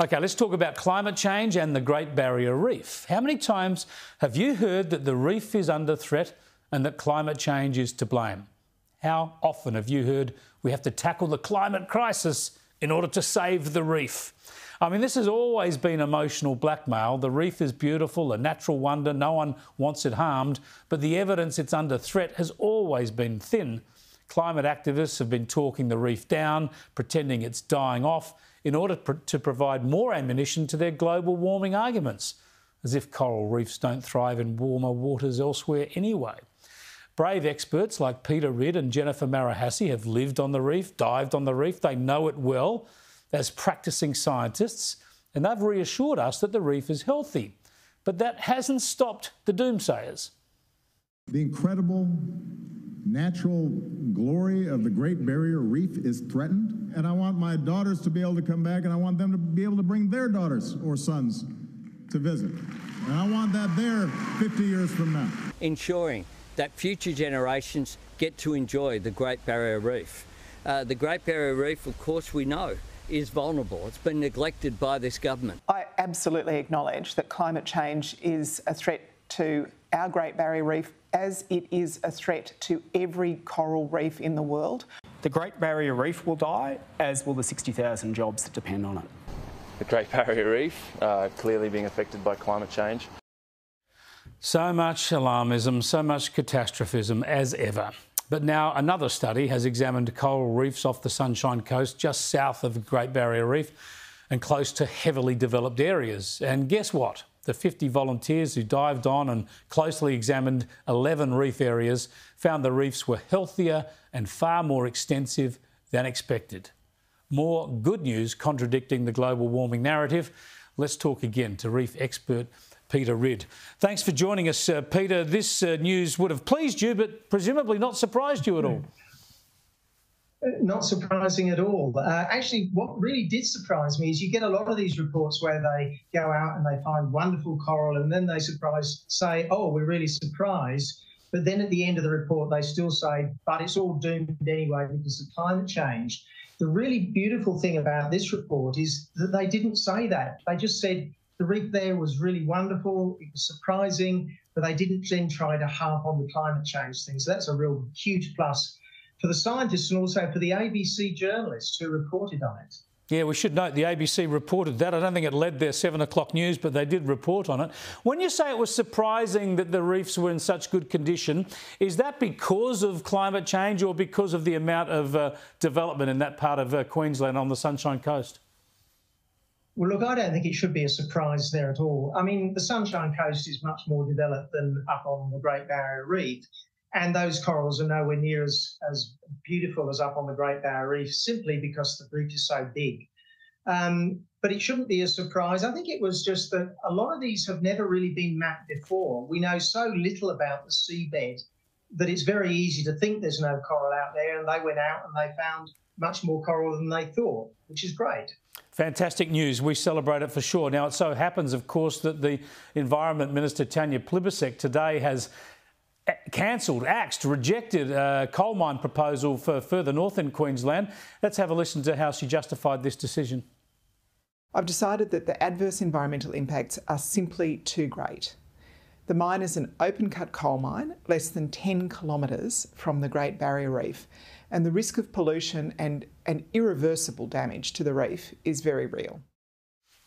OK, let's talk about climate change and the Great Barrier Reef. How many times have you heard that the reef is under threat and that climate change is to blame? How often have you heard we have to tackle the climate crisis in order to save the reef? I mean, this has always been emotional blackmail. The reef is beautiful, a natural wonder, no one wants it harmed, but the evidence it's under threat has always been thin. Climate activists have been talking the reef down, pretending it's dying off, in order to provide more ammunition to their global warming arguments, as if coral reefs don't thrive in warmer waters elsewhere anyway. Brave experts like Peter Ridd and Jennifer Marahasi have lived on the reef, dived on the reef. They know it well as practising scientists, and they've reassured us that the reef is healthy. But that hasn't stopped the doomsayers. The incredible natural glory of the Great Barrier Reef is threatened, and I want my daughters to be able to come back, and I want them to be able to bring their daughters or sons to visit. And I want that there 50 years from now. Ensuring that future generations get to enjoy the Great Barrier Reef. The Great Barrier Reef, of course, we know, is vulnerable. It's been neglected by this government. I absolutely acknowledge that climate change is a threat to our Great Barrier Reef, as it is a threat to every coral reef in the world. The Great Barrier Reef will die, as will the 60,000 jobs that depend on it. The Great Barrier Reef clearly being affected by climate change. So much alarmism, so much catastrophism as ever. But now another study has examined coral reefs off the Sunshine Coast, just south of the Great Barrier Reef and close to heavily developed areas. And guess what? The 50 volunteers who dived on and closely examined 11 reef areas found the reefs were healthier and far more extensive than expected. More good news contradicting the global warming narrative. Let's talk again to reef expert Peter Ridd. Thanks for joining us, Peter. This news would have pleased you, but presumably not surprised you at all. Not surprising at all. Actually, what really did surprise me is you get a lot of these reports where they go out and they find wonderful coral and then they say, oh, we're really surprised. But then at the end of the report, they still say, but it's all doomed anyway because of climate change. The really beautiful thing about this report is that they didn't say that. They just said, the reef there was really wonderful, it was surprising, but they didn't then try to harp on the climate change thing. So that's a real huge plus for the scientists and also for the ABC journalists who reported on it. Yeah, we should note the ABC reported that. I don't think it led their 7 o'clock news, but they did report on it. When you say it was surprising that the reefs were in such good condition, is that because of climate change or because of the amount of development in that part of Queensland on the Sunshine Coast? Well, look, I don't think it should be a surprise there at all. I mean, the Sunshine Coast is much more developed than up on the Great Barrier Reef, and those corals are nowhere near as beautiful as up on the Great Barrier Reef simply because the reef is so big. But it shouldn't be a surprise. I think it was just that a lot of these have never really been mapped before. We know so little about the seabed that it's very easy to think there's no coral out there, and they went out and they found much more coral than they thought, which is great. Fantastic news. We celebrate it for sure. Now, it so happens, of course, that the Environment Minister, Tanya Plibersek, today has cancelled, axed, rejected a coal mine proposal for further north in Queensland. Let's have a listen to how she justified this decision. I've decided that the adverse environmental impacts are simply too great. The mine is an open-cut coal mine less than 10 kilometres from the Great Barrier Reef, and the risk of pollution and irreversible damage to the reef is very real.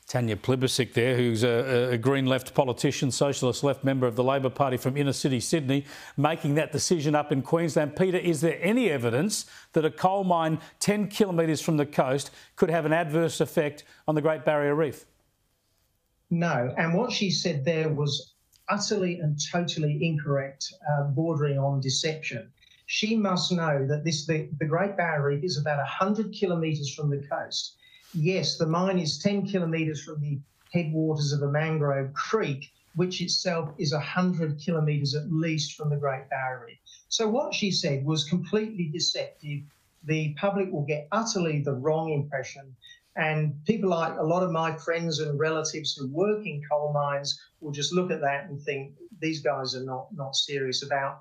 Tanya Plibersek there, who's a Green Left politician, Socialist Left member of the Labor Party from inner city Sydney, making that decision up in Queensland. Peter, is there any evidence that a coal mine 10 kilometres from the coast could have an adverse effect on the Great Barrier Reef? No, and what she said there was utterly and totally incorrect, bordering on deception. She must know that the Great Barrier Reef is about 100 kilometres from the coast. Yes, the mine is 10 kilometres from the headwaters of a mangrove creek, which itself is 100 kilometres at least from the Great Barrier Reef. So what she said was completely deceptive. The public will get utterly the wrong impression, and people like a lot of my friends and relatives who work in coal mines will just look at that and think, these guys are not serious about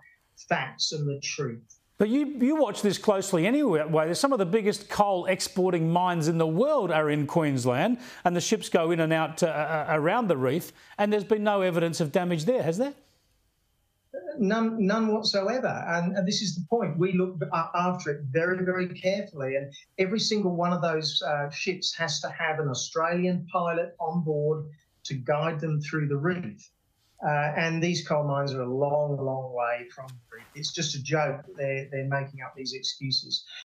facts and the truth. But you watch this closely anyway. Some of the biggest coal exporting mines in the world are in Queensland, and the ships go in and out around the reef, and there's been no evidence of damage there, has there? None whatsoever. And this is the point. We look after it very, very carefully, and every single one of those ships has to have an Australian pilot on board to guide them through the reef. And these coal mines are a long, long way from the reef. It's just a joke that they're making up these excuses.